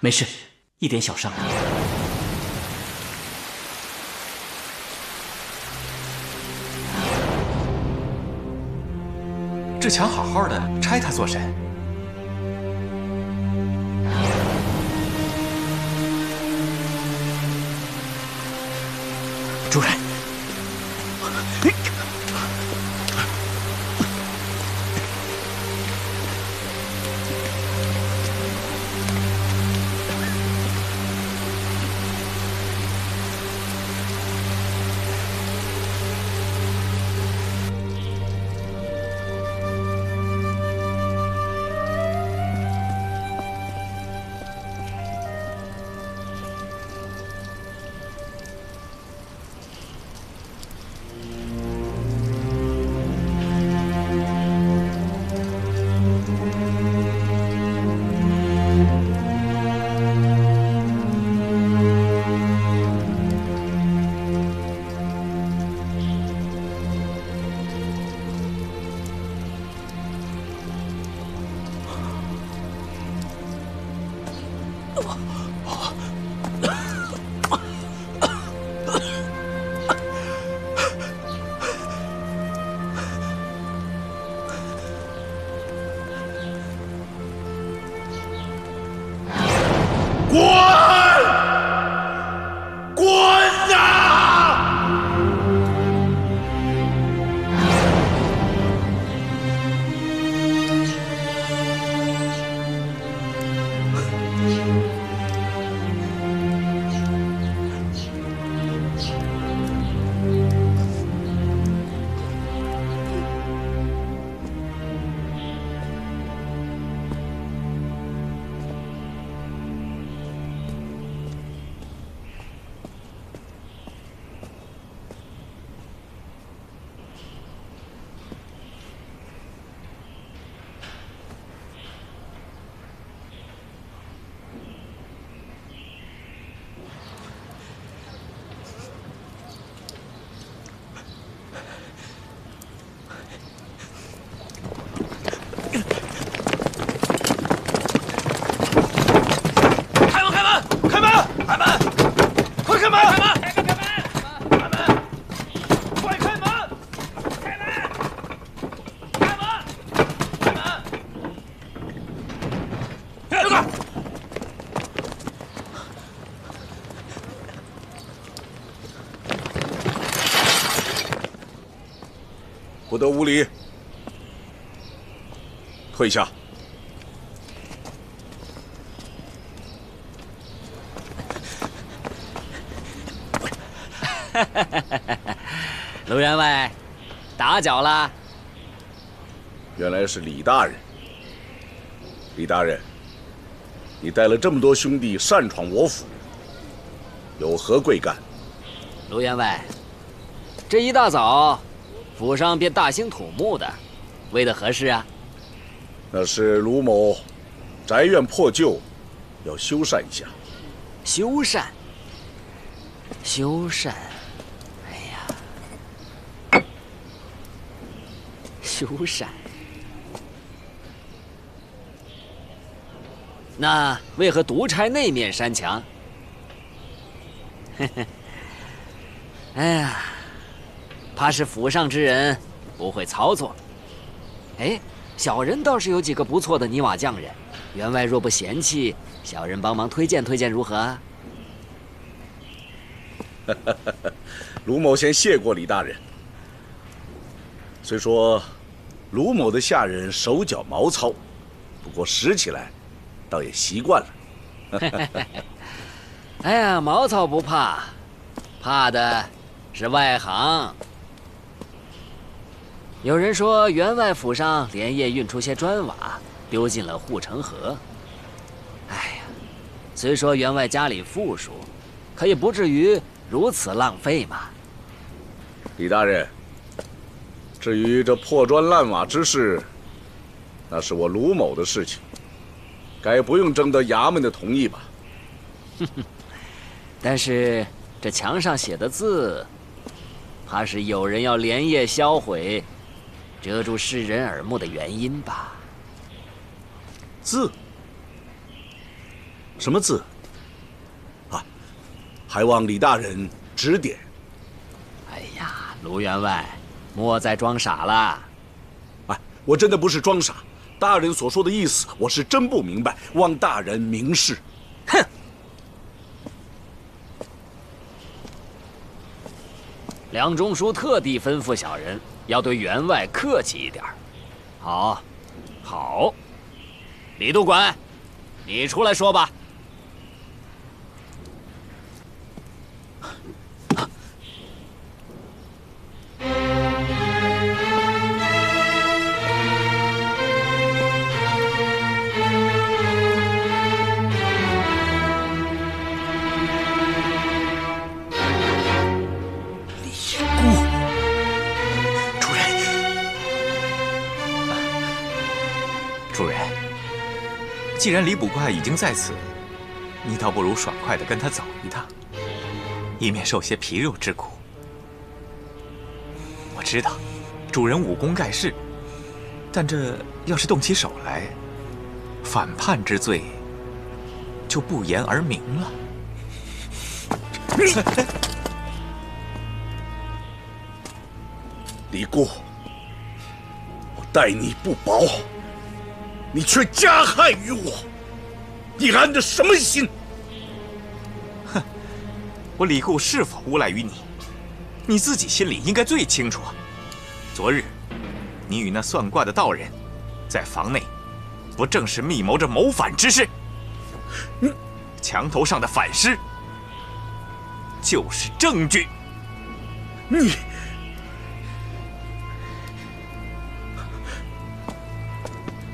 没事，一点小伤。这墙好好的，拆它做甚？ 主人，不得无礼！退下。 卢员外，打搅了。原来是李大人。李大人，你带了这么多兄弟擅闯我府，有何贵干？卢员外，这一大早，府上便大兴土木的，为的何事啊？那是卢某宅院破旧，要修缮一下。修缮？修缮？ 修缮，那为何独拆那面山墙？哎呀，怕是府上之人不会操作。哎，小人倒是有几个不错的泥瓦匠人，员外若不嫌弃，小人帮忙推荐推荐如何？卢某先谢过李大人。虽说。 卢某的下人手脚毛糙，不过拾起来，倒也习惯了。哎呀，毛糙不怕，怕的是外行。有人说，员外府上连夜运出些砖瓦，丢进了护城河。哎呀，虽说员外家里富庶，可也不至于如此浪费嘛。李大人。 至于这破砖烂瓦之事，那是我卢某的事情，该不用征得衙门的同意吧？但是这墙上写的字，怕是有人要连夜销毁，遮住世人耳目的原因吧？字，什么字？啊，还望李大人指点。哎呀，卢员外，莫再装傻了。哎，我真的不是装傻，大人所说的意思，我是真不明白，望大人明示。哼。 梁中书特地吩咐小人要对员外客气一点。好，好，李督管，你出来说吧。既然李捕快已经在此，你倒不如爽快的跟他走一趟，以免受些皮肉之苦。我知道，主人武功盖世，但这要是动起手来，反叛之罪就不言而明了。李固，我待你不薄。 你却加害于我，你安的什么心？哼，我李固是否诬赖于你，你自己心里应该最清楚。昨日，你与那算卦的道人，在房内，不正是密谋着谋反之事？嗯，墙头上的反诗，就是证据。你。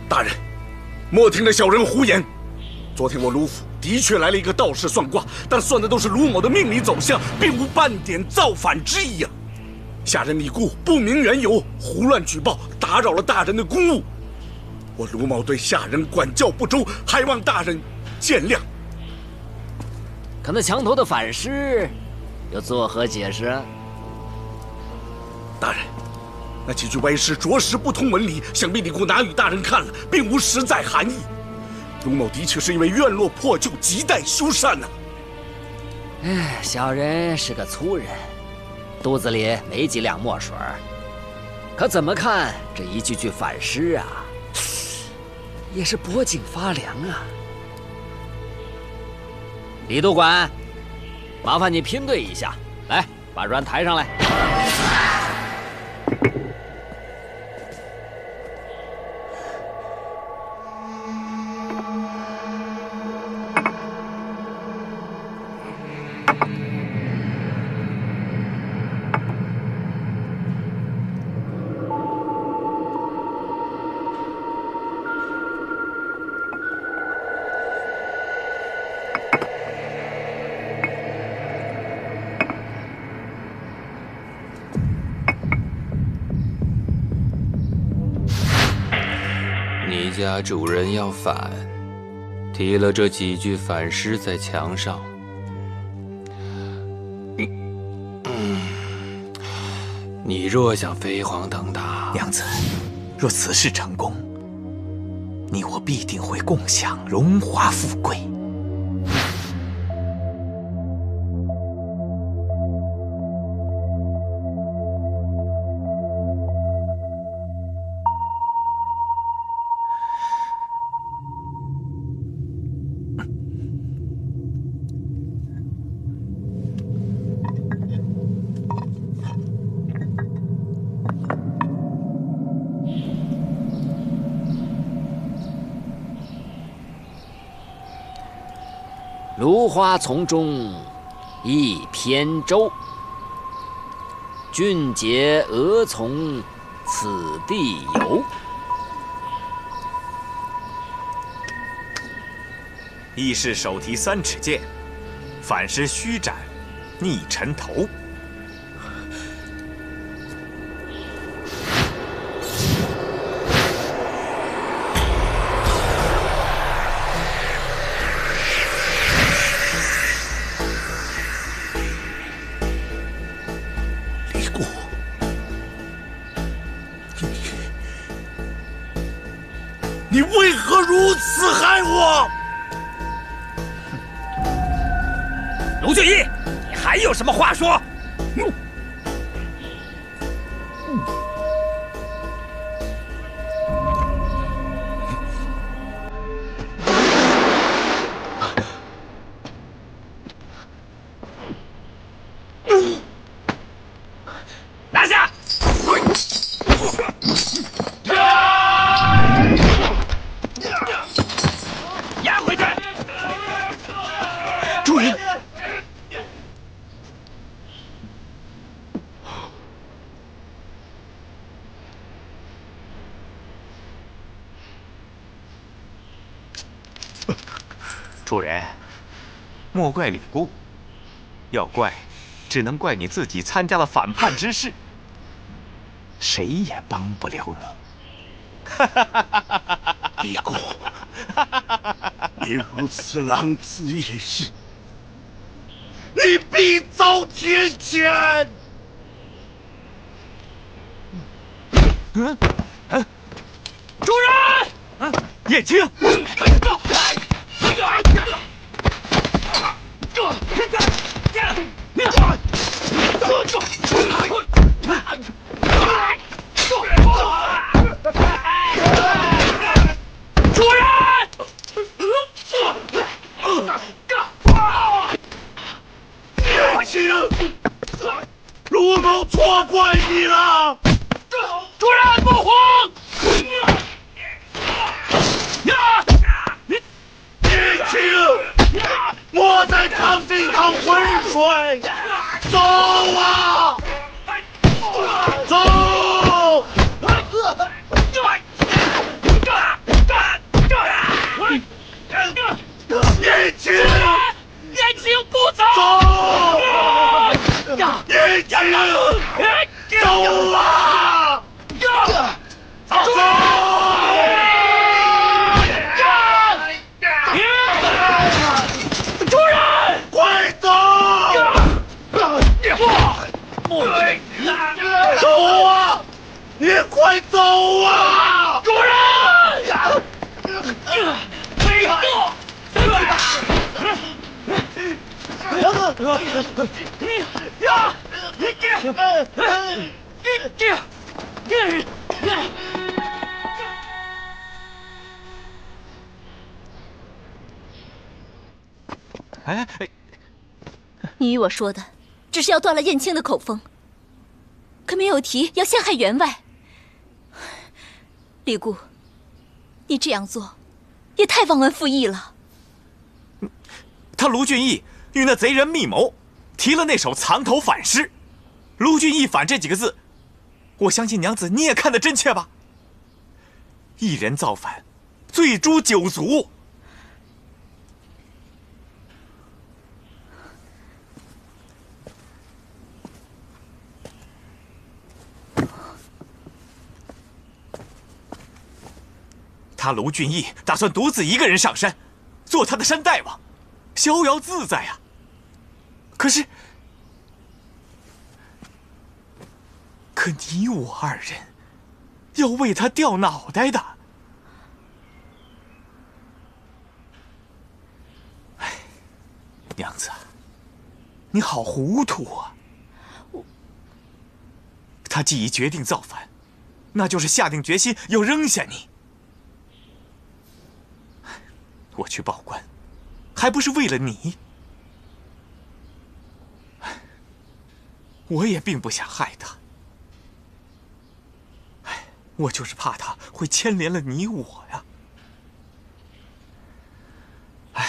大人，莫听那小人胡言。昨天我卢府的确来了一个道士算卦，但算的都是卢某的命理走向，并无半点造反之意呀。下人李固不明缘由，胡乱举报，打扰了大人的公务。我卢某对下人管教不周，还望大人见谅。可那墙头的反诗，又作何解释？大人。 那几句歪诗着实不通文理，想必李固拿与大人看了，并无实在含义。卢某的确是因为院落破旧，亟待修缮呐。哎，小人是个粗人，肚子里没几两墨水，可怎么看这一句句反诗啊，也是脖颈发凉啊。李督管，麻烦你拼对一下，来，把砖抬上来。 家主人要反，提了这几句反诗在墙上。你若想飞黄腾达，娘子，若此事成功，你我必定会共享荣华富贵。芦花丛中一扁舟，俊杰俄从此地游。义士手提3尺剑，反诗虚展逆尘头。 你为何如此害我？卢俊义，你还有什么话说？拿下！押回去！住人！ 主人，莫怪李固，要怪，只能怪你自己参加了反叛之事，谁也帮不了你。李固，你如此狼子野心，你必遭天谴。主人，叶青。 卢某错怪你了，主人不慌。 莫再趟这趟浑水，走啊，走！燕青不走，走！燕青，走啊，走！ 走啊！你快走啊！主人！没错！哎，你我说的，只是要断了燕青的口风。 可没有提要陷害员外，李固，你这样做也太忘恩负义了。他卢俊义与那贼人密谋，提了那首藏头反诗。卢俊义反这几个字，我相信娘子你也看得真切吧？一人造反，罪诛九族。他卢俊义打算独自一个人上山，做他的山大王，逍遥自在啊。可你我二人要为他掉脑袋的。哎，娘子，你好糊涂啊！他既已决定造反，那就是下定决心要扔下你。 我去报官，还不是为了你？我也并不想害他，我就是怕他会牵连了你我呀。哎，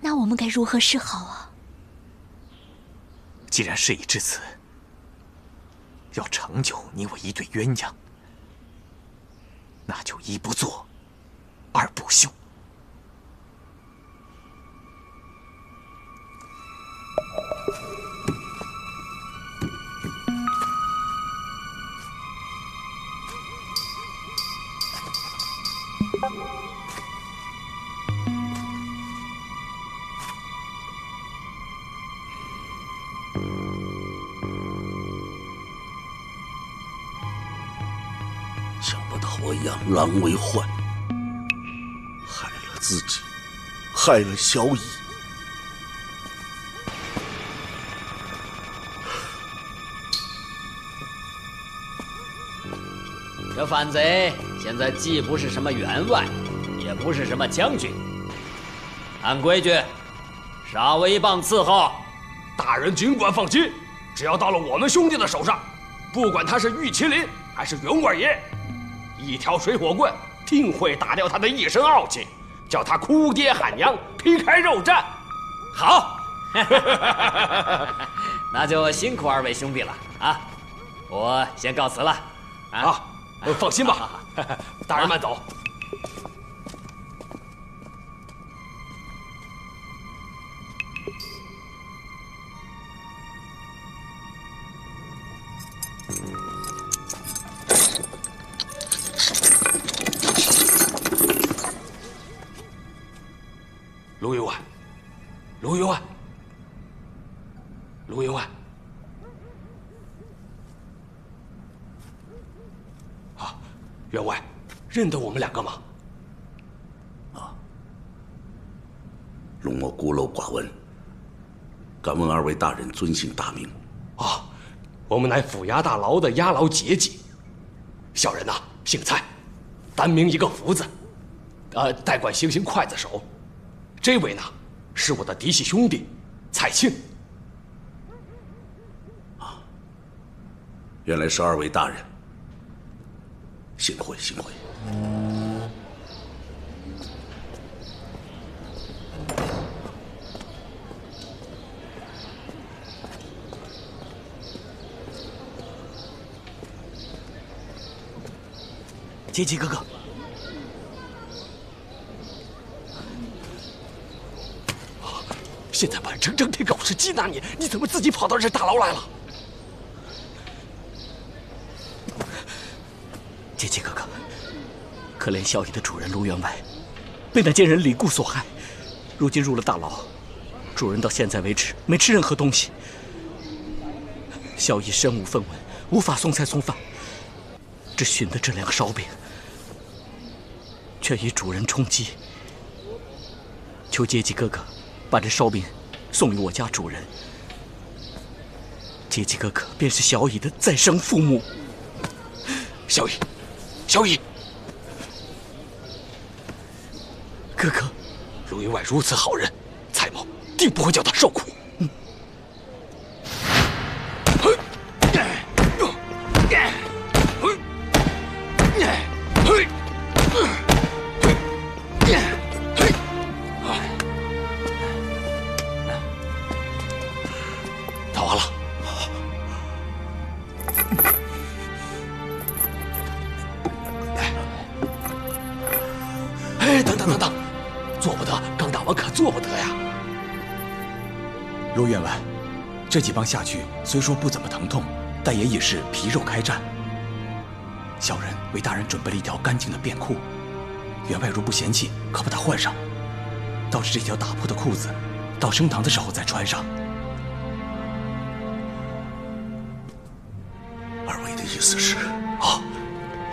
那我们该如何是好啊？既然事已至此。 要成就你我一对鸳鸯，那就一不做，二不休。我养狼为患，害了自己，害了小乙。这反贼现在既不是什么员外，也不是什么将军，按规矩，赏我一棒伺候。大人尽管放心，只要到了我们兄弟的手上，不管他是玉麒麟还是圆管爷，一条水火棍定会打掉他的一身傲气，叫他哭爹喊娘，皮开肉绽。好，那就辛苦二位兄弟了啊！我先告辞了。啊，好，放心吧，好，大人慢走。卢员外，啊，员外，认得我们两个吗？啊，龙某孤陋寡闻，敢问二位大人尊姓大名？啊，我们乃府衙大牢的押牢节级，小人呐，姓蔡，单名一个福字，代管行刑刽子手。这位呢，是我的嫡系兄弟，蔡庆。 原来是二位大人，幸会幸会。杰吉哥哥，现在满城整天搞事缉拿你，你怎么自己跑到这大牢来了？ 杰吉哥哥，可怜小乙的主人卢员外，被那奸人李固所害，如今入了大牢。主人到现在为止没吃任何东西。小乙身无分文，无法送菜送饭，只寻得这两个烧饼，却与主人充饥。求杰吉哥哥把这烧饼送与我家主人，杰吉哥哥便是小乙的再生父母。小乙。 小乙，哥哥，卢员外如此好人，蔡某定不会叫他受苦。打完了。 等，做不得，刚打完可做不得呀！卢员外，这几棒下去，虽说不怎么疼痛，但也已是皮肉开战。小人为大人准备了一条干净的便裤，员外如不嫌弃，可把它换上。倒是这条打破的裤子，到升堂的时候再穿上。二位的意思是？好，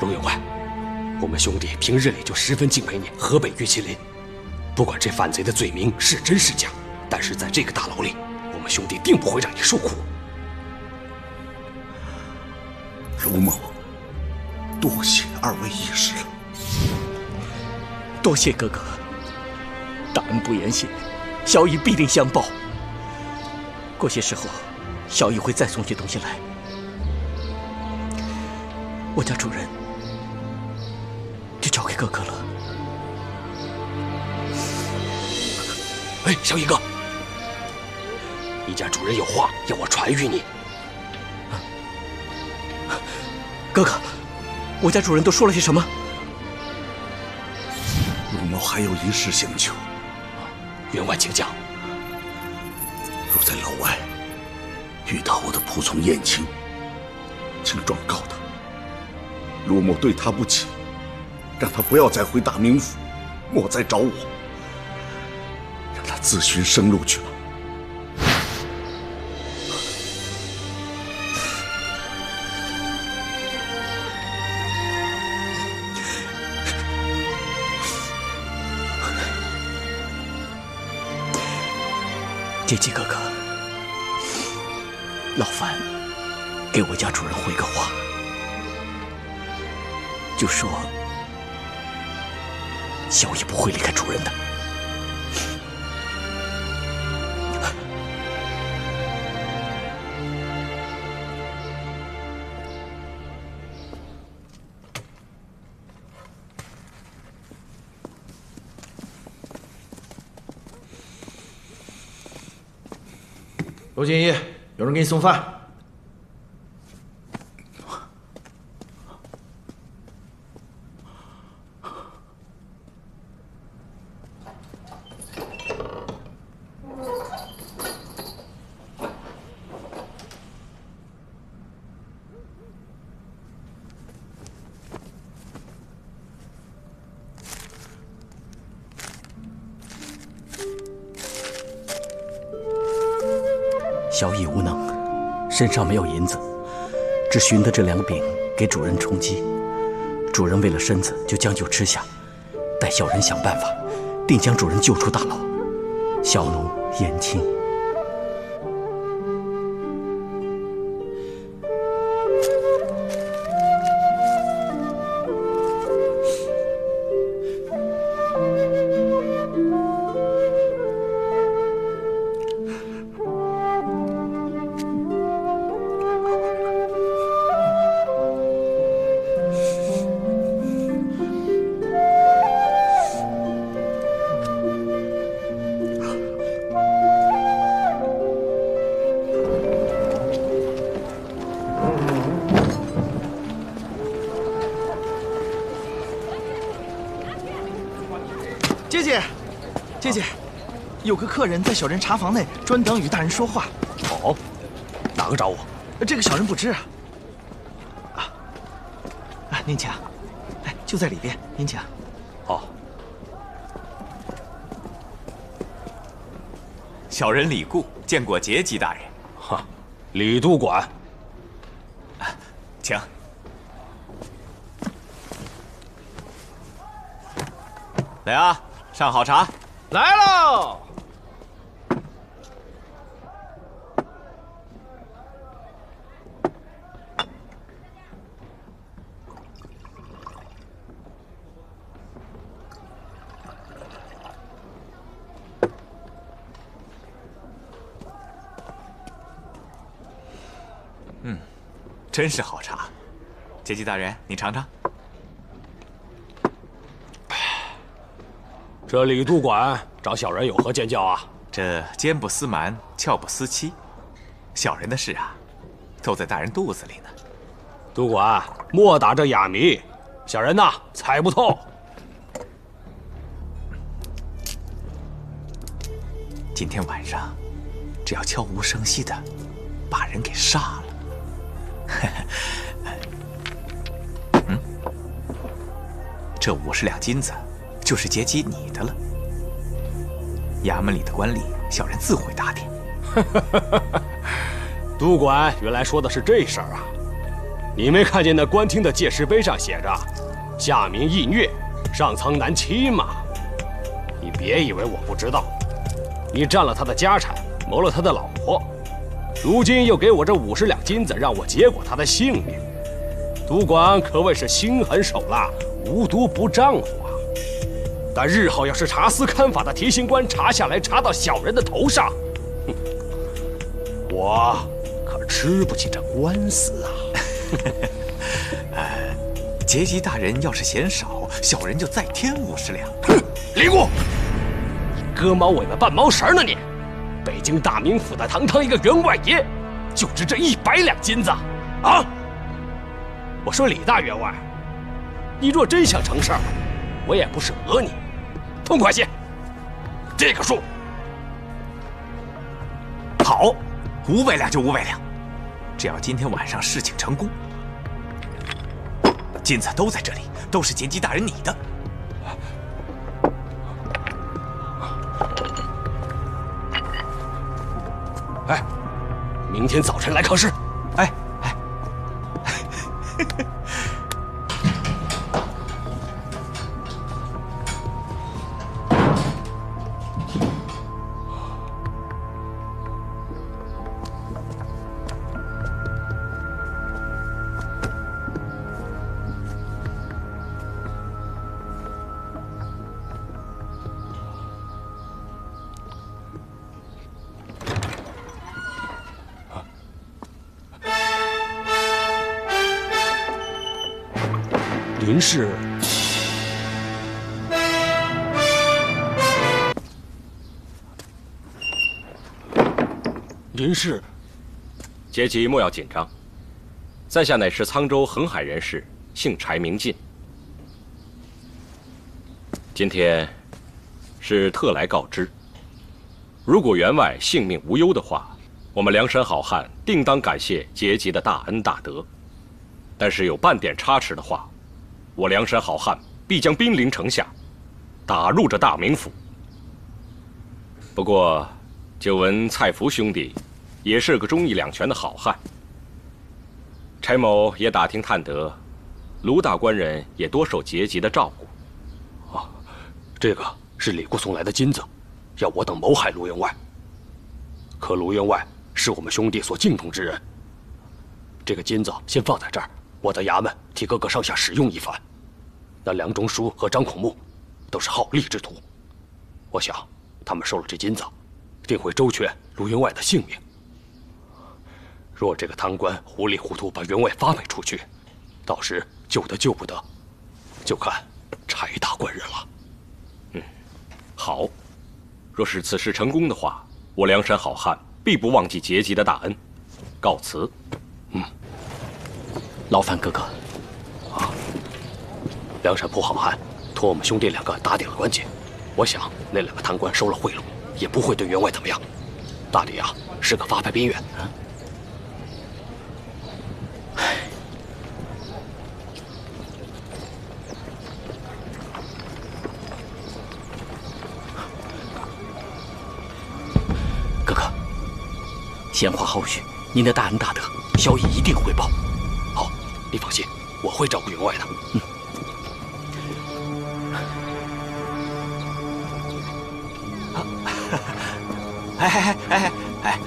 卢员外。 我们兄弟平日里就十分敬佩你河北玉麒麟，不管这反贼的罪名是真是假，但是在这个大牢里，我们兄弟定不会让你受苦。卢某，多谢二位义士，多谢哥哥，大恩不言谢，小乙必定相报。过些时候，小乙会再送些东西来。我家主人。 交给哥哥了。哎，小乙哥，你家主人有话要我传谕你。哥哥，我家主人都说了些什么？卢某还有一事相求，员外请讲。若在牢外遇到我的仆从燕青，请状告他，卢某对他不起。 让他不要再回大名府，莫再找我，让他自寻生路去吧。杰基哥哥，劳烦给我家主人回个话，就说小姨不会离开主人的。娄锦衣，有人给你送饭。小乙无能，身上没有银子，只寻得这两饼给主人充饥。主人为了身子，就将就吃下。待小人想办法，定将主人救出大牢。小奴言轻。客人在小人茶房内专等与大人说话。哦，哪个找我？这个小人不知啊。您请。哎，就在里边，您请。哦。小人李固见过杰基大人。哈，李督管。请。 来啊，上好茶。来喽。 真是好茶，杰基大人，你尝尝。这李督管找小人有何见教啊？这奸不思蛮，俏不思妻，小人的事啊，都在大人肚子里呢。督管，莫打这哑谜，小人呐猜不透。今天晚上，只要悄无声息的把人给杀了。 嗯，这50两金子就是杰基你的了。衙门里的官吏，小人自会打点。督管原来说的是这事儿啊！你没看见那官厅的戒石碑上写着“下民易虐，上苍难欺”吗？你别以为我不知道，你占了他的家产，谋了他的老婆。 如今又给我这50两金子，让我结果他的性命，督管可谓是心狠手辣，无毒不丈夫啊！但日后要是查私勘法的提刑官查下来，查到小人的头上，哼，我可吃不起这官司啊！杰基大人要是嫌少，小人就再添50两。哼，李固，你割猫尾巴半毛绳呢你！ 北京大名府的堂堂一个员外爷，就值这100两金子啊！我说李大员外，你若真想成事儿，我也不是讹你，痛快些，这个数。好，500两就500两，只要今天晚上事情成功，金子都在这里，都是杰基大人你的。 哎，明天早晨来考试。哎，云是。 林氏，节集莫要紧张。在下乃是沧州横海人士，姓柴名进。今天是特来告知，如果员外性命无忧的话，我们梁山好汉定当感谢节集的大恩大德。但是有半点差池的话，我梁山好汉必将兵临城下，打入这大名府。不过。 久闻蔡福兄弟，也是个忠义两全的好汉。柴某也打听探得，卢大官人也多受节集的照顾。啊，这个是李固送来的金子，要我等谋害卢员外。可卢员外是我们兄弟所敬重之人。这个金子先放在这儿，我到衙门替哥哥上下使用一番。那梁中书和张孔目，都是好利之徒，我想他们收了这金子。 定会周全卢员外的性命。若这个贪官糊里糊涂把员外发配出去，到时救得救不得，就看柴大官人了。嗯，好。若是此事成功的话，我梁山好汉必不忘记节集的大恩。告辞。嗯，劳烦哥哥。啊，梁山泊好汉托我们兄弟两个打点了关节，我想那两个贪官收了贿赂。 也不会对员外怎么样，大抵啊是个发配边缘。唉，哥哥，闲话少叙，您的大恩大德，小乙一定回报。好，你放心，我会照顾员外的。嗯。 哎！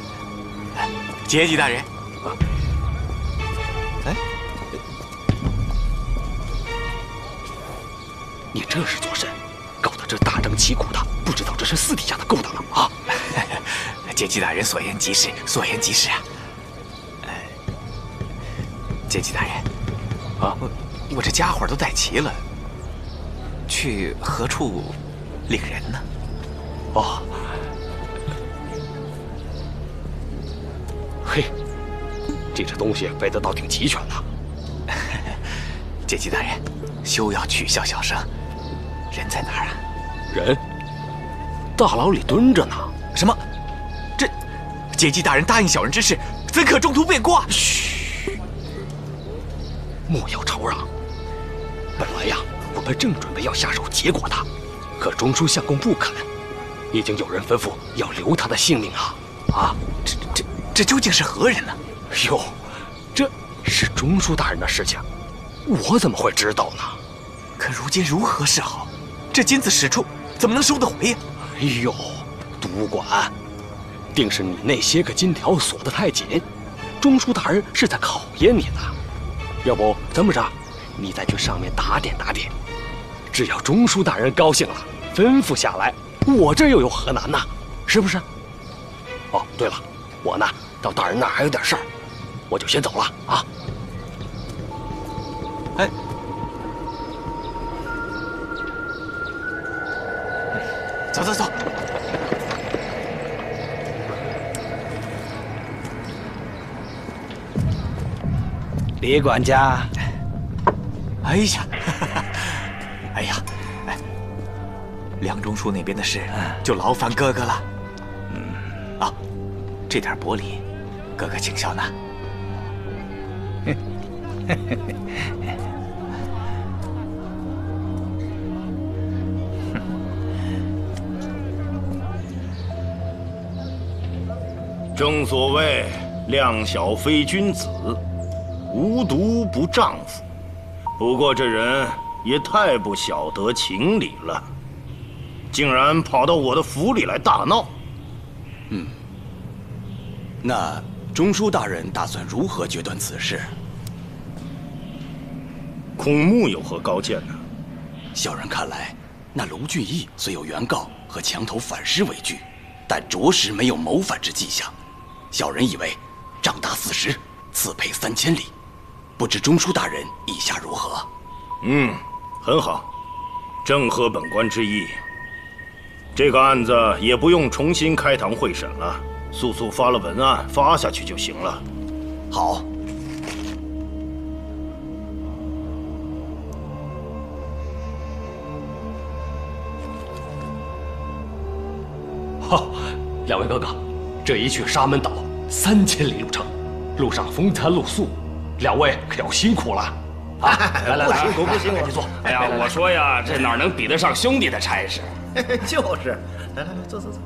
节集大人，哎，你这是作甚？搞得这大张旗鼓的，不知道这是私底下的勾当了啊！节集大人所言极是，所言极是啊！节集大人，啊，我这家伙都带齐了，去何处领人呢？哦。 嘿，这东西备的倒挺齐全的。节集大人，休要取笑小生。人在哪儿啊？人，大牢里蹲着呢。什么？这节集大人答应小人之事，怎可中途变卦？嘘，莫要吵嚷。本来呀，我们正准备要下手结果他，可中书相公不肯，已经有人吩咐要留他的性命啊！啊，这究竟是何人呢？哟，这是中书大人的事情，我怎么会知道呢？可如今如何是好？这金子使出，怎么能收得回呀？哎呦，督管，定是你那些个金条锁得太紧，中书大人是在考验你呢。要不这么着，你再去上面打点打点，只要中书大人高兴了，吩咐下来，我这又有何难呢？是不是？哦，对了，我呢？ 到大人那儿还有点事儿，我就先走了啊！哎，走！李管家，哎呀，哎呀，哎，梁中书那边的事就劳烦哥哥了。嗯，啊，这点薄礼。 哥哥，请笑纳。正所谓量小非君子，无毒不丈夫。不过这人也太不晓得情理了，竟然跑到我的府里来大闹。嗯，那。 中书大人打算如何决断此事？孔目有何高见呢？小人看来，那卢俊义虽有原告和墙头反诗为据，但着实没有谋反之迹象。小人以为，杖打40，赐配3000里。不知中书大人意下如何？嗯，很好，正合本官之意。这个案子也不用重新开堂会审了，速速发了文案发下去就行了。好。 两位哥哥，这一去沙门岛3000里路程，路上风餐露宿，两位可要辛苦了啊！来来来，不辛苦，赶紧坐。哎呀，我说呀，这哪能比得上兄弟的差事？就是，来来来，坐坐坐。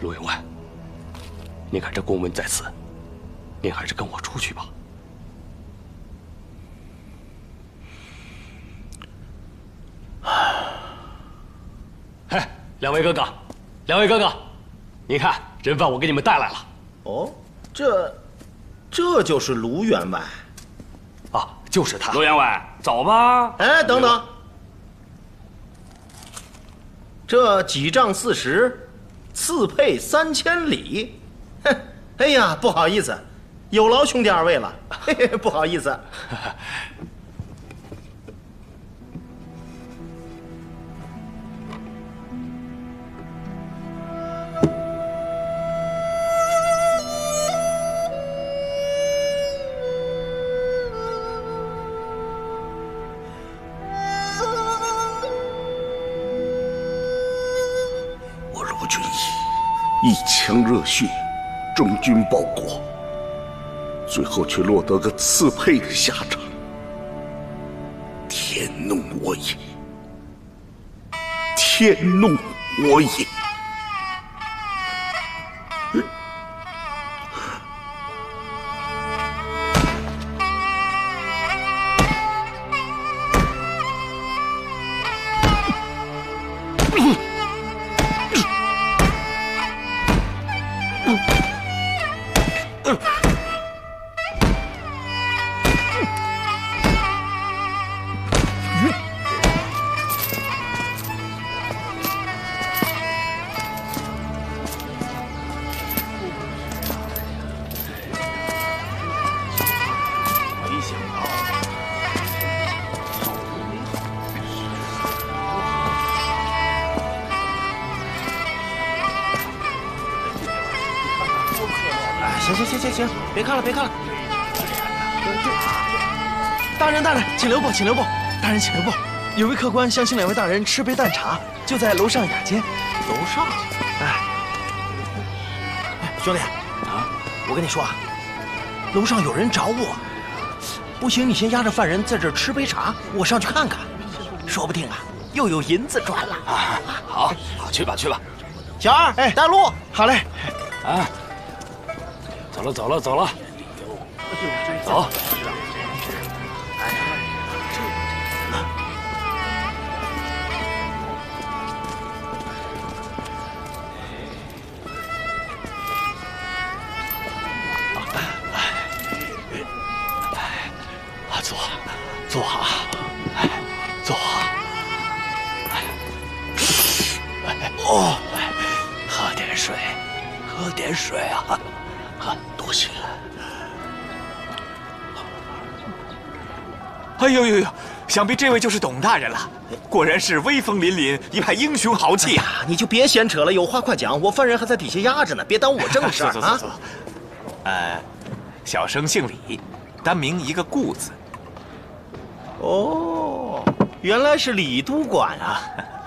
陆员外，您看这公文在此，您还是跟我出去吧。哎。 两位哥哥，两位哥哥，你看人犯我给你们带来了。哦，这就是卢员外，啊，就是他。卢员外，走吧。哎，等等，这几丈40，刺配3000里。哼，哎呀，不好意思，有劳兄弟二位了。嘿嘿，不好意思。一腔热血，忠君报国，最后却落得个刺配的下场，天怒我也！天怒我也！别看了，别看了！大人，大人，请留步，请留步！大人，请留步！有位客官想请两位大人吃杯淡茶，就在楼上雅间。楼上？哎，兄弟啊，我跟你说啊，楼上有人找我，不行，你先押着犯人在这儿吃杯茶，我上去看看，说不定啊又有银子赚了。啊，好，好，去吧，去吧。小二，哎，带路。好嘞。啊。 走了，走了，走了，走。啊，坐，坐啊，坐啊。哦，喝点水，喝点水啊。 多谢。哎呦呦呦，想必这位就是董大人了，果然是威风凛凛，一派英雄豪气啊！你就别闲扯了，有话快讲，我犯人还在底下压着呢，别耽误我正事啊！走走走。小生姓李，单名一个顾字。哦，原来是李都管啊！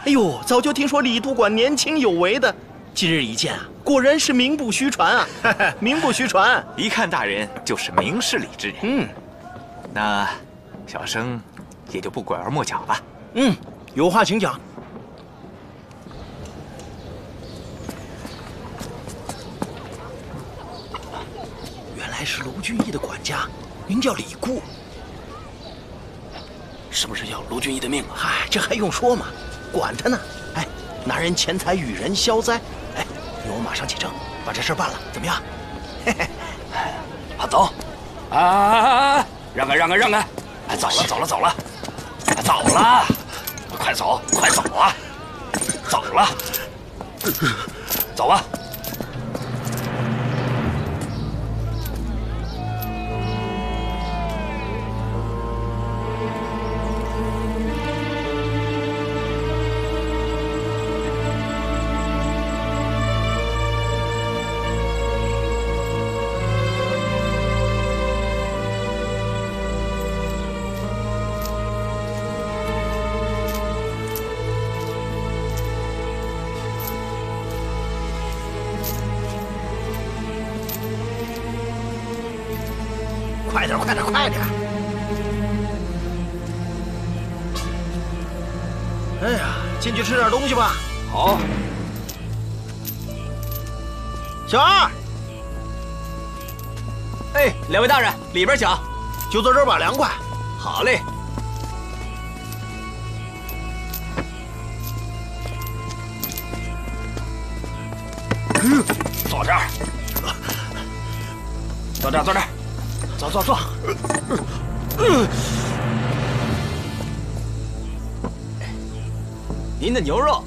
哎呦，早就听说李都管年轻有为的。 今日一见啊，果然是名不虚传啊，名不虚传。一看大人就是明事理之人。嗯，那小生也就不拐弯抹角了。嗯，有话请讲。原来是卢俊义的管家，名叫李固，是不是要卢俊义的命啊？嗨，这还用说吗？管他呢。哎，拿人钱财与人消灾。 我马上启程，把这事办了，怎么样？嘿嘿，好走！啊，让开，让开，让开！哎，走了，走了，走了，走了！快走，快走啊！走了，走吧。 哎快点，快点，快点！哎呀，进去吃点东西吧。好。小二，哎，两位大人，里边请，就坐这儿吧，凉快。好嘞。 坐这儿，坐这儿，坐这儿，坐坐坐。您的牛肉，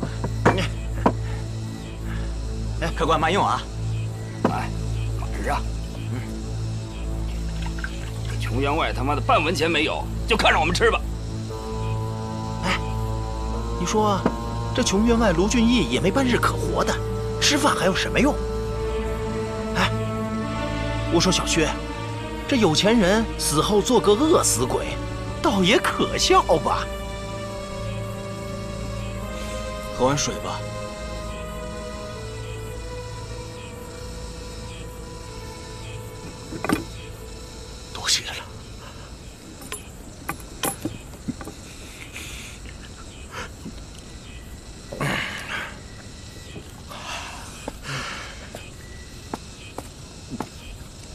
哎，客官慢用啊！哎，吃啊！嗯，这穷员外他妈的半文钱没有，就看上我们吃吧。哎，你说，这穷员外卢俊义也没半日可活的。 吃饭还有什么用？哎，我说小薛，这有钱人死后做个饿死鬼，倒也可笑吧？喝碗水吧。多谢了。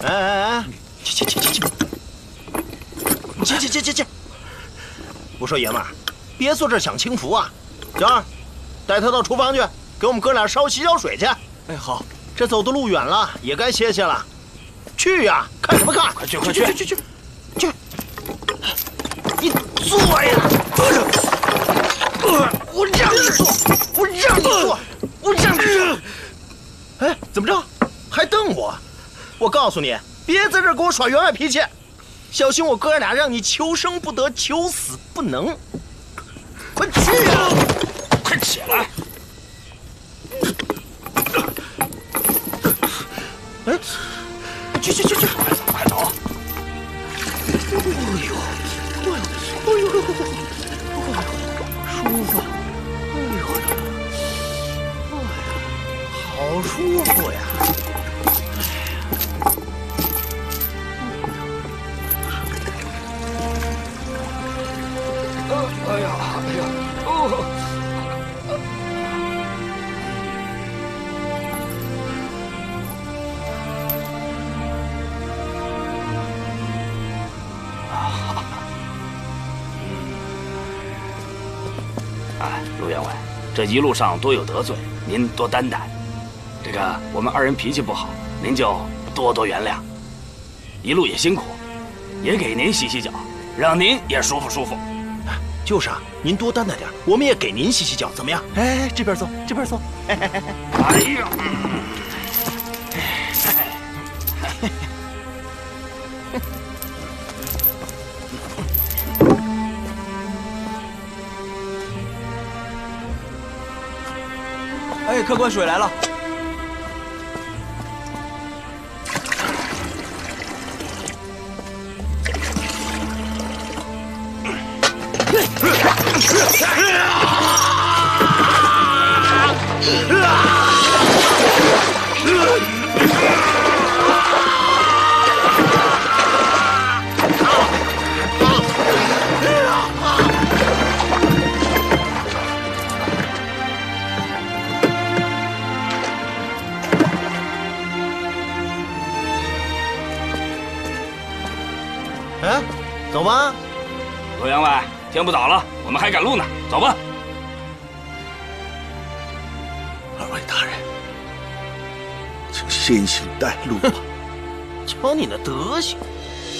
哎哎哎！去！我说爷们儿，别坐这儿享清福啊！小二，带他到厨房去，给我们哥俩烧洗脚水去。哎，好，这走的路远了，也该歇歇了。去呀，看什么看？快去快去去去去去！你坐呀！我让你坐，我让你坐，我让你坐！哎，怎么着？还瞪我？ 我告诉你，别在这儿给我耍员外脾气，小心我哥俩让你求生不得，求死不能！快去啊！快起来！哎，去！快走！哎呦，舒服！哎呦，好舒服呀！ 哎呀，哦！哎，卢员外，这一路上多有得罪，您多担待。这个我们二人脾气不好，您就多原谅。一路也辛苦，也给您洗洗脚，让您也舒服舒服。 就是啊，您多担待点，我们也给您洗洗脚，怎么样？哎，这边坐，这边坐。哎呀，哎，客官，水来了。 哎，走吧，罗员外，天不早了，我们还赶路呢，走吧。 先行带路吧，瞧你那德行，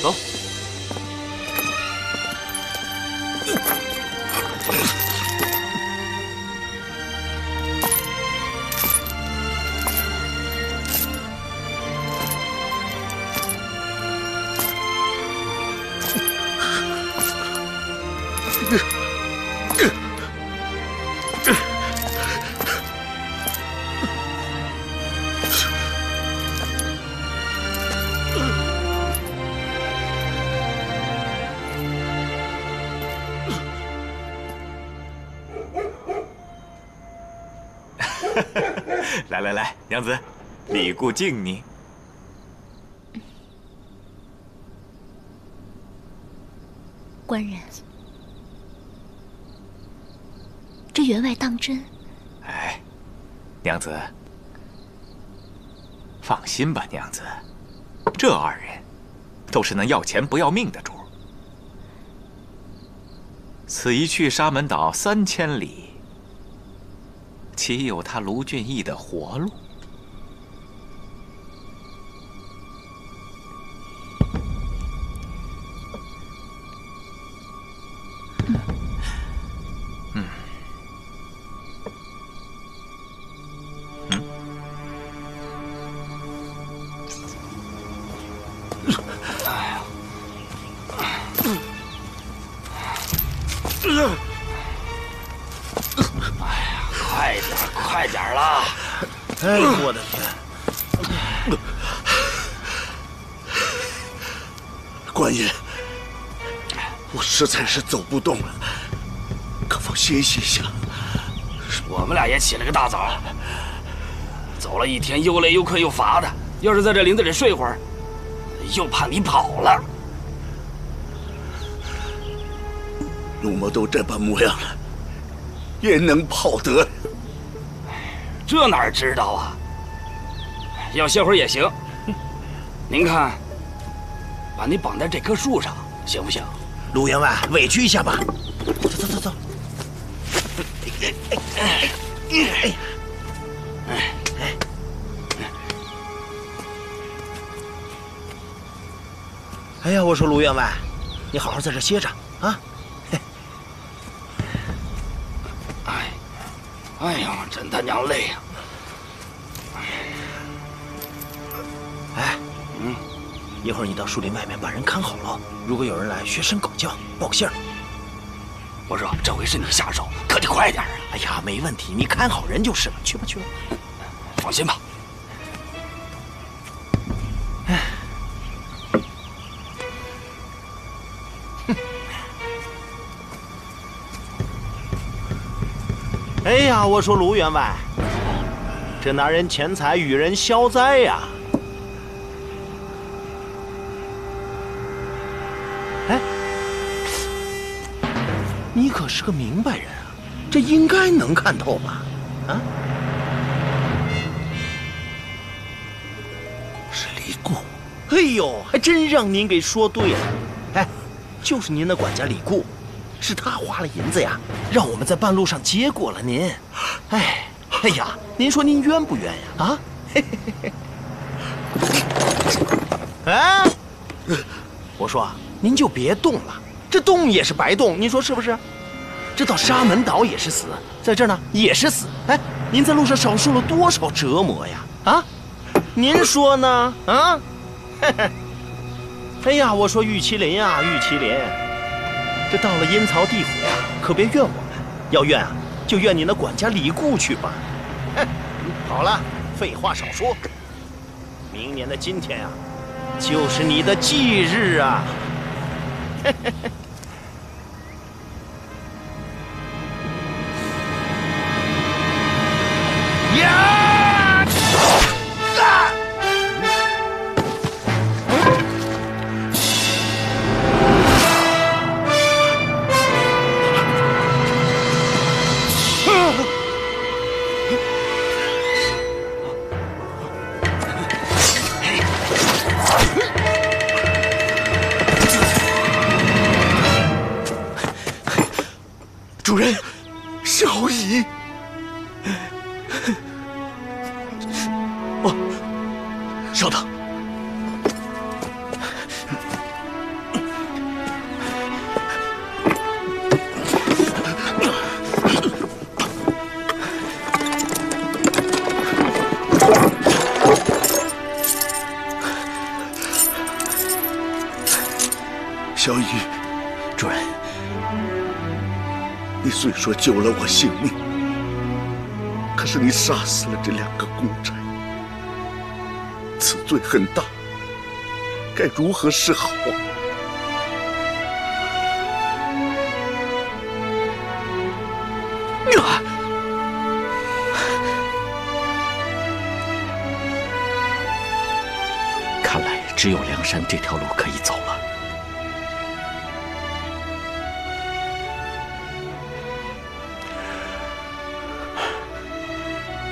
走。来，娘子，礼固敬你。官人，这员外当真？哎，娘子，放心吧，娘子，这二人都是那要钱不要命的主。此一去沙门岛3000里，岂有他卢俊义的活路？ 实在是走不动了，可否歇息一下？我们俩也起了个大早，走了一天，又累又困又乏的。要是在这林子里睡会儿，又怕你跑了。陆某都这般模样了，也能跑得？这哪知道啊？要歇会儿也行。您看，把你绑在这棵树上，行不行？ 陆员外，委屈一下吧。走走走走。哎呀，我说陆员外，你好好在这歇着啊。哎呦，真他娘累呀！哎，一会儿你到树林外面把人看好了。 如果有人来学声狗叫，报个信儿。我说这回是你下手，可得快点啊！哎呀，没问题，你看好人就是了。去吧去吧，放心吧。哎，哎呀，我说卢员外，这拿人钱财与人消灾呀！ 你可是个明白人啊，这应该能看透吧？啊，是李固。哎呦，还真让您给说对了。哎，就是您的管家李固，是他花了银子呀，让我们在半路上结果了您。哎，哎呀，您说您冤不冤呀？啊？嘿嘿嘿嘿。哎，我说您就别动了。 这动也是白动，您说是不是？这到沙门岛也是死，在这儿呢也是死。哎，您在路上少受了多少折磨呀？啊，您说呢？啊，嘿嘿。哎呀，我说玉麒麟啊，玉麒麟，这到了阴曹地府呀，可别怨我们，要怨啊，就怨你那管家李固去吧。好了，废话少说，明年的今天啊，就是你的忌日啊。 呀！啊！主人，小乙，哦，稍等，小乙，主人。 你虽说救了我性命，可是你杀死了这2个公差，此罪很大，该如何是好？看来只有梁山这条路可以走了。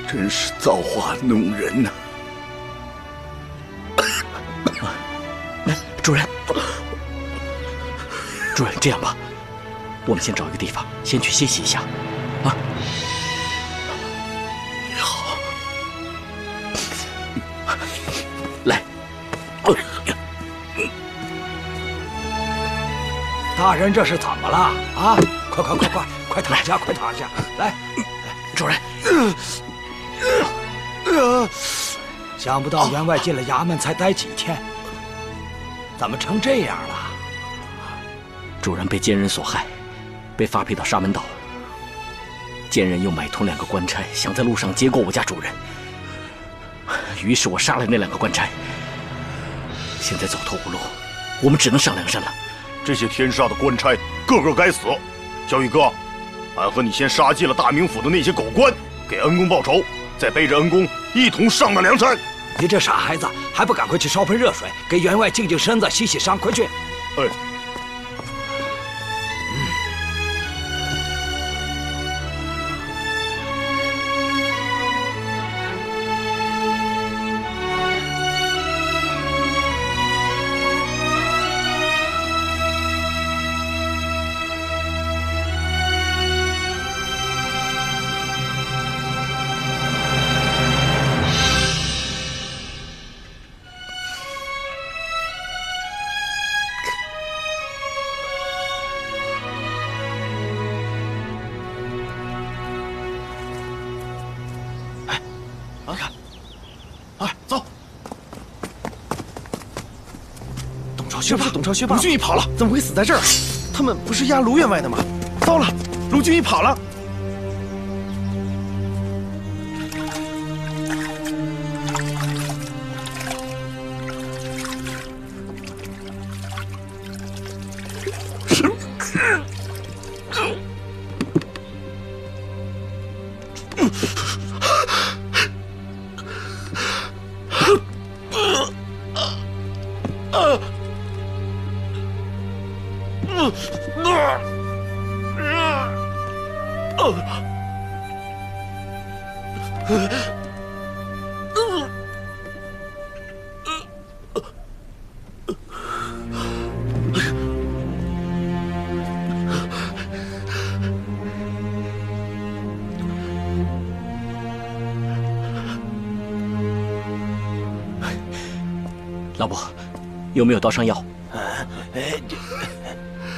真是造化弄人呐！主人，主人，这样吧，我们先找一个地方，先去歇息一下，啊。 大人，这是怎么了啊？快躺下，快躺下！来，主人，想不到员外进了衙门才待几天，怎么成这样了？主人被奸人所害，被发配到沙门岛。奸人又买通两个官差，想在路上结果我家主人。于是我杀了那两个官差。现在走投无路，我们只能上梁山了。 这些天杀的官差，个个该死！小雨哥，俺和你先杀尽了大名府的那些狗官，给恩公报仇，再背着恩公一同上了梁山。你这傻孩子，还不赶快去烧盆热水，给员外净净身子、洗洗伤，快去！哎。 薛霸，董超，薛霸，卢俊义跑了，怎么会死在这儿？他们不是押卢员外的吗？糟了，卢俊义跑了。老伯，有没有刀伤药？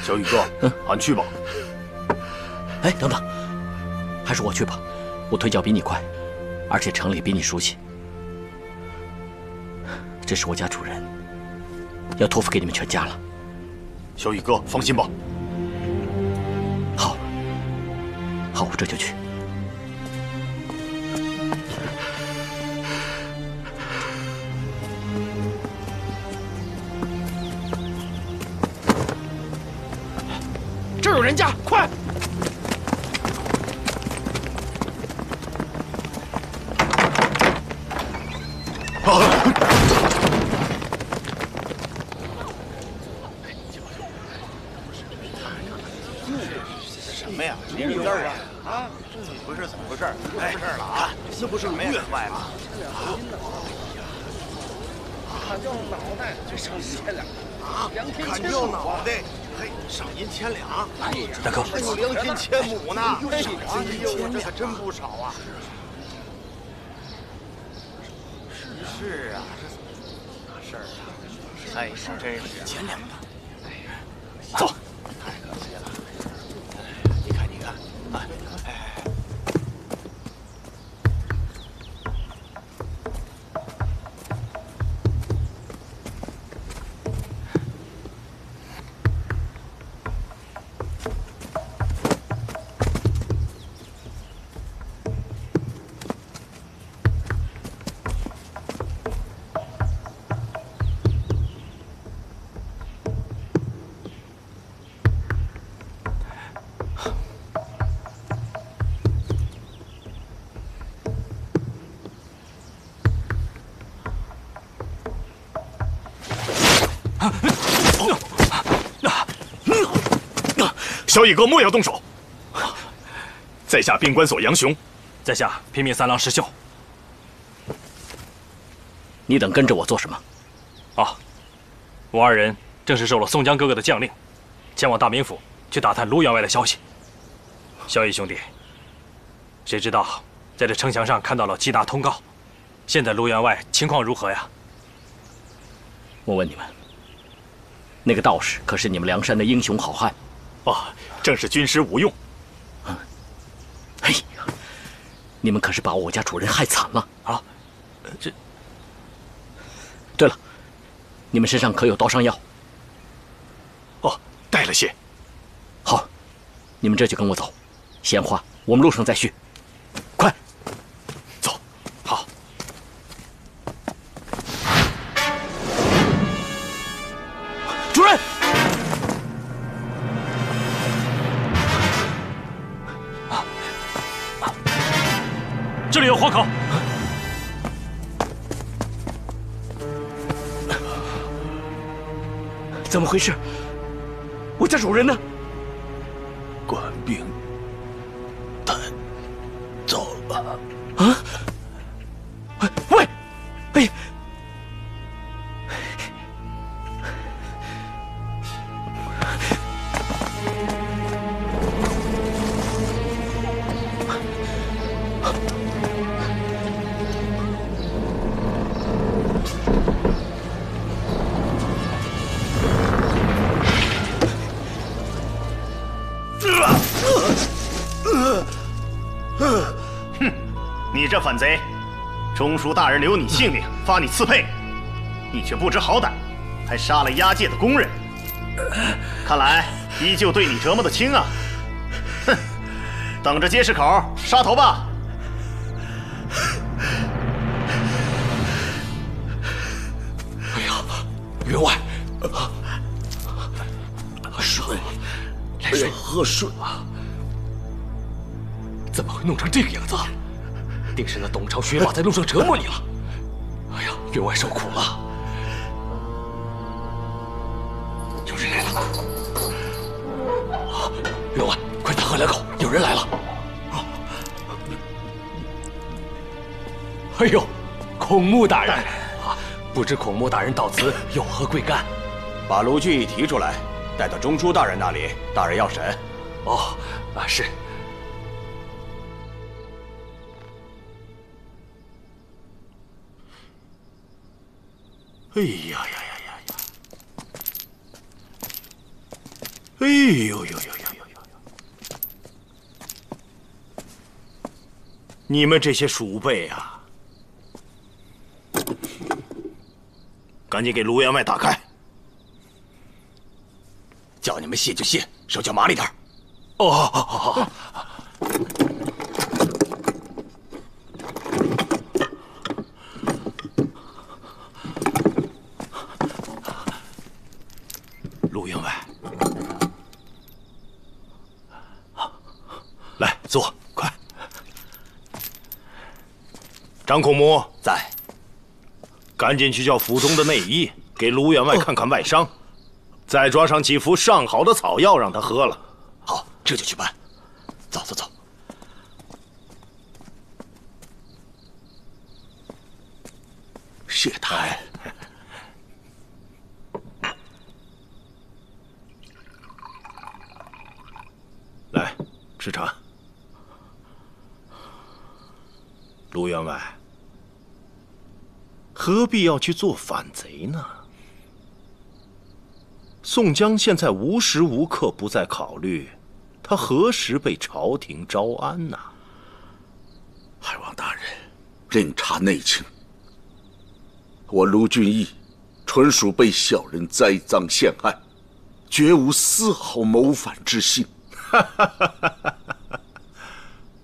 小雨哥，俺去吧。哎，等等，还是我去吧。我腿脚比你快，而且城里比你熟悉。这是我家主人，要托付给你们全家了。小雨哥，放心吧。好，好，我这就去。 人家快！什么呀？你字儿啊？不是怎么回事？哎，事儿了啊！这不是员外吗？砍掉脑袋就赏银千两啊！砍掉脑袋。 嘿，赏银1,000两，大哥，还有2,000 5呢，哎呦，这可真不少啊！是啊，那事儿啊，哎，真是1,000两吧。走，太可惜了。你看，你看，哎，小雨哥，莫要动手，在下兵官所杨雄，在下平民三郎石秀。你等跟着我做什么？啊，我二人正是受了宋江哥哥的将令，前往大名府去打探卢员外的消息。萧逸兄弟，谁知道在这城墙上看到了缉拿通告，现在卢员外情况如何呀？我问你们，那个道士可是你们梁山的英雄好汉？哦，正是军师吴用。 哎呀，你们可是把我家主人害惨了啊！这……对了，你们身上可有刀伤药？哦，带了些。好，你们这就跟我走，闲话我们路上再叙。快，走！好。主人。 这里有活口，怎么回事？我家主人呢？官兵带走了。啊！喂，哎，你这反贼，中书大人留你性命，发你刺配，你却不知好歹，还杀了押解的工人，看来依旧对你折磨的轻啊！哼，等着街市口杀头吧！哎呀，员外，水，来水喝水啊！怎么会弄成这个样子？ 定是那董超学霸在路上折磨你了。哎呀，员外受苦了。有人来了！啊，员外，快大喝两口！有人来了！啊！哎呦，孔目大人啊，不知孔目大人到此有何贵干？把卢俊义提出来，带到中书大人那里，大人要审。哦，啊是。 哎呀呀呀呀呀！哎呦呦呦呦呦！你们这些鼠辈啊，赶紧给卢员外打开！叫你们卸就卸，手脚麻利点儿。哦，好好好好。张孔母在，赶紧去叫府中的内医给卢员外看看外伤，再抓上几服上好的草药让他喝了。好，这就去办。走走走。谢大人。来，吃茶。卢员外。 何必要去做反贼呢？宋江现在无时无刻不在考虑，他何时被朝廷招安呢？海王大人，任查内情。我卢俊义，纯属被小人栽赃陷害，绝无丝毫谋反之心。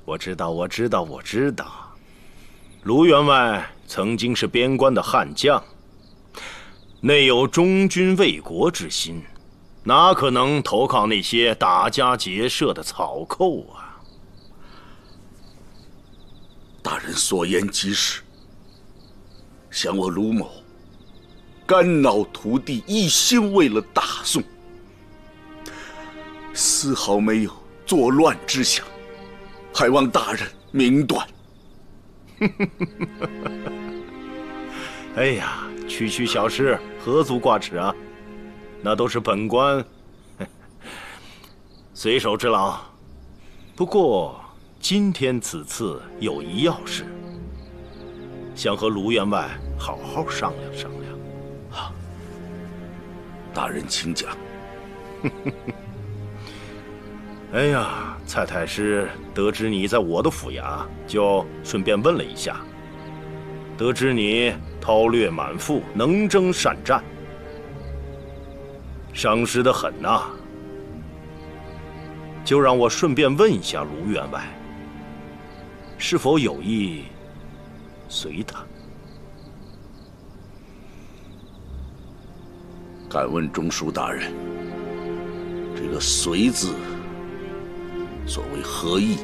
我知道，我知道，我知道。 卢员外曾经是边关的悍将，内有忠君为国之心，哪可能投靠那些打家劫舍的草寇啊？大人所言极是，想我卢某肝脑涂地，一心为了大宋，丝毫没有作乱之想，还望大人明短。哎呀，区区小事，何足挂齿啊？那都是本官随手之劳。不过今天此次有一要事，想和卢员外好好商量商量。啊，大人请讲。 哎呀，蔡太师得知你在我的府衙，就顺便问了一下。得知你韬略满腹，能征善战，赏识得很呐、啊。就让我顺便问一下卢员外，是否有意随他？敢问中书大人。 这个“随”字，所谓何意？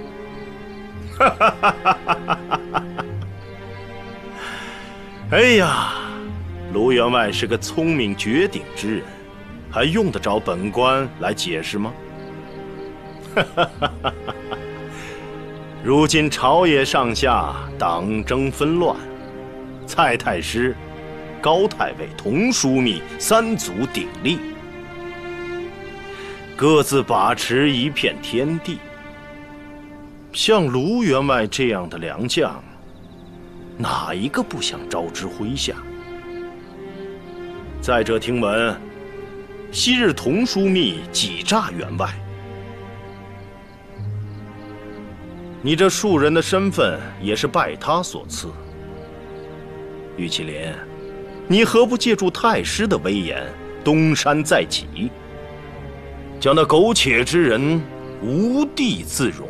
哎呀，卢员外是个聪明绝顶之人，还用得着本官来解释吗？如今朝野上下党争纷乱，蔡太师、高太尉、童枢密三足鼎立。 各自把持一片天地，像卢员外这样的良将，哪一个不想招之麾下？再者，听闻昔日童枢密挤诈员外，你这庶人的身份也是拜他所赐。玉麒麟，你何不借助太师的威严，东山再起？ 将那苟且之人无地自容，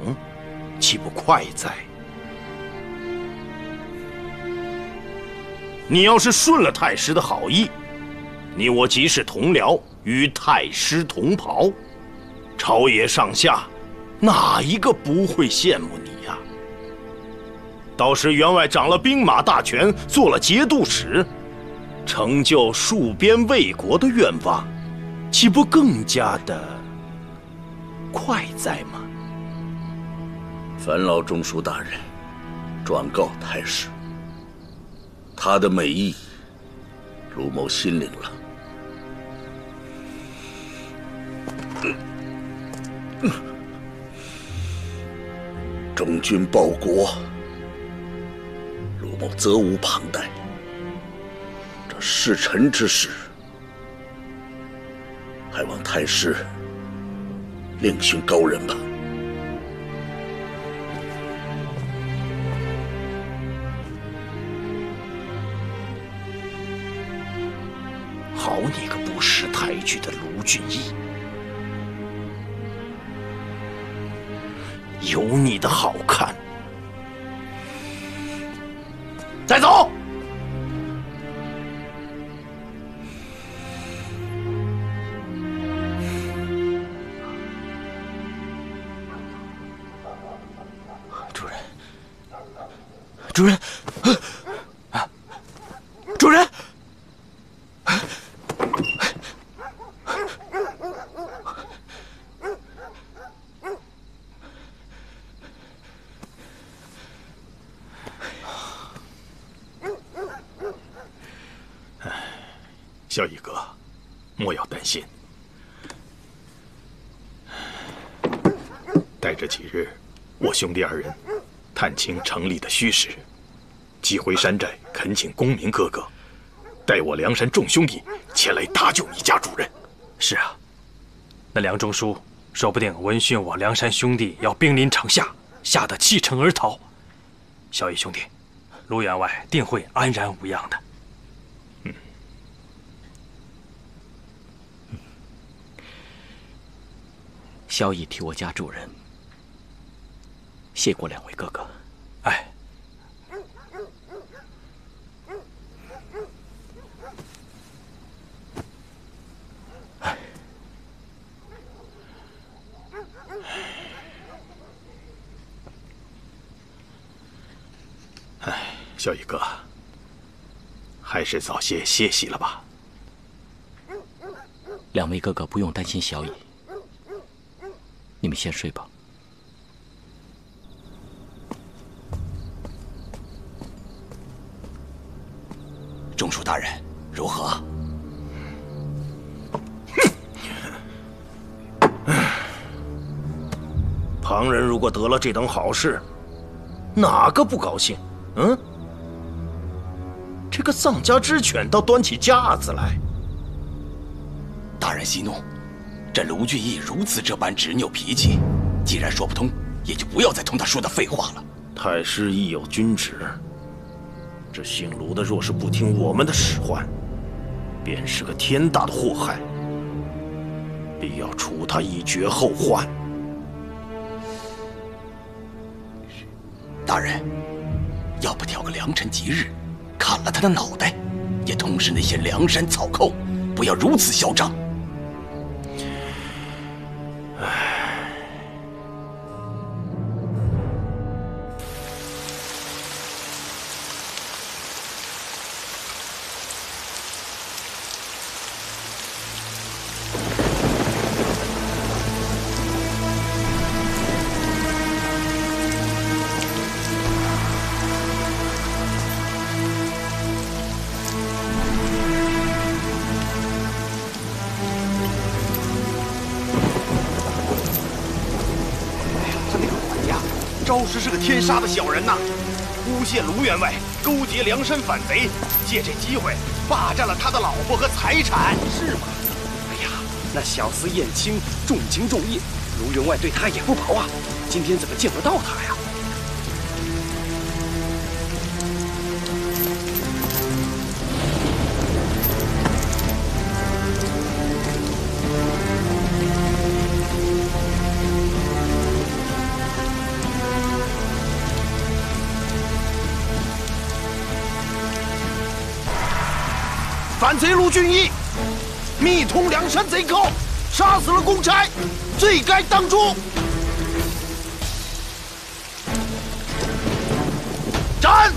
岂不快哉？你要是顺了太师的好意，你我即是同僚，与太师同袍，朝野上下哪一个不会羡慕你呀？到时员外掌了兵马大权，做了节度使，成就戍边卫国的愿望，岂不更加的？ 快哉吗？烦劳中书大人转告太师，他的美意，卢某心领了。忠君报国，卢某责无旁贷。这弑臣之事，还望太师。 另寻高人吧。好你个不识抬举的卢俊义！有你的好看！带走！ 主人，主人，小乙哥，莫要担心，待这几日，我兄弟二人探清城里的虚实。 即回山寨，恳请公明哥哥，代我梁山众兄弟前来搭救你家主人。是啊，那梁中书说不定闻讯我梁山兄弟要兵临城下，吓得弃城而逃。小乙兄弟，卢员外定会安然无恙的。嗯，小乙替我家主人谢过两位哥哥。哎。 哎，小乙哥，还是早些歇息了吧。两位哥哥不用担心小乙，你们先睡吧。中书大人如何？旁人如果得了这等好事，哪个不高兴？嗯？这个丧家之犬倒端起架子来。大人息怒，朕卢俊义如此这般执拗脾气，既然说不通，也就不要再同他说那废话了。太师亦有君旨。 这姓卢的若是不听我们的使唤，便是个天大的祸害，必要除他以绝后患。大人，要不挑个良辰吉日，砍了他的脑袋，也同是那些梁山草寇，不要如此嚣张。唉。 这是个天杀的小人呐！诬陷卢员外勾结梁山反贼，借这机会霸占了他的老婆和财产，是吗？哎呀，那小厮燕青重情重义，卢员外对他也不薄啊。今天怎么见不到他呀？反贼卢俊义，密通梁山贼寇，杀死了公差，罪该当诛。斩！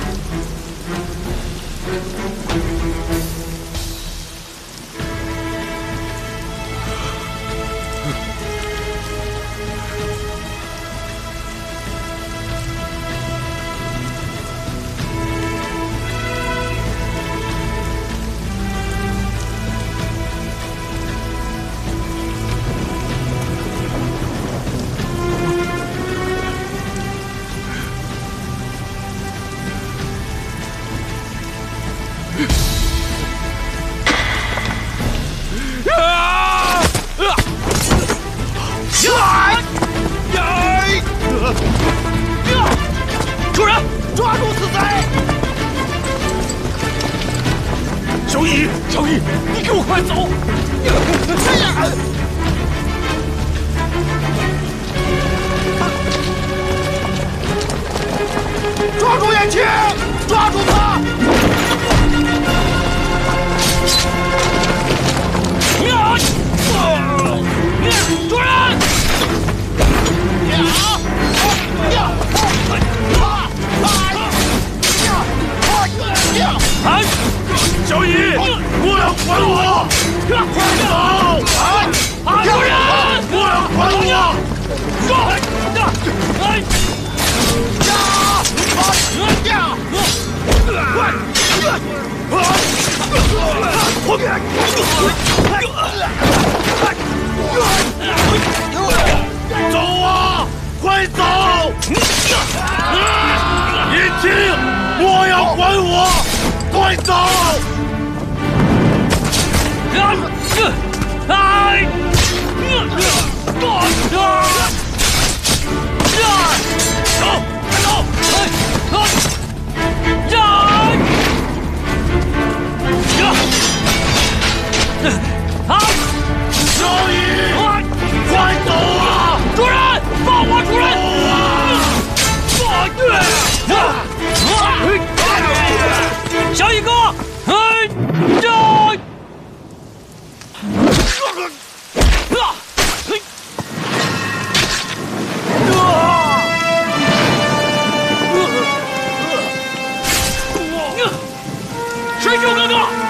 水九哥哥。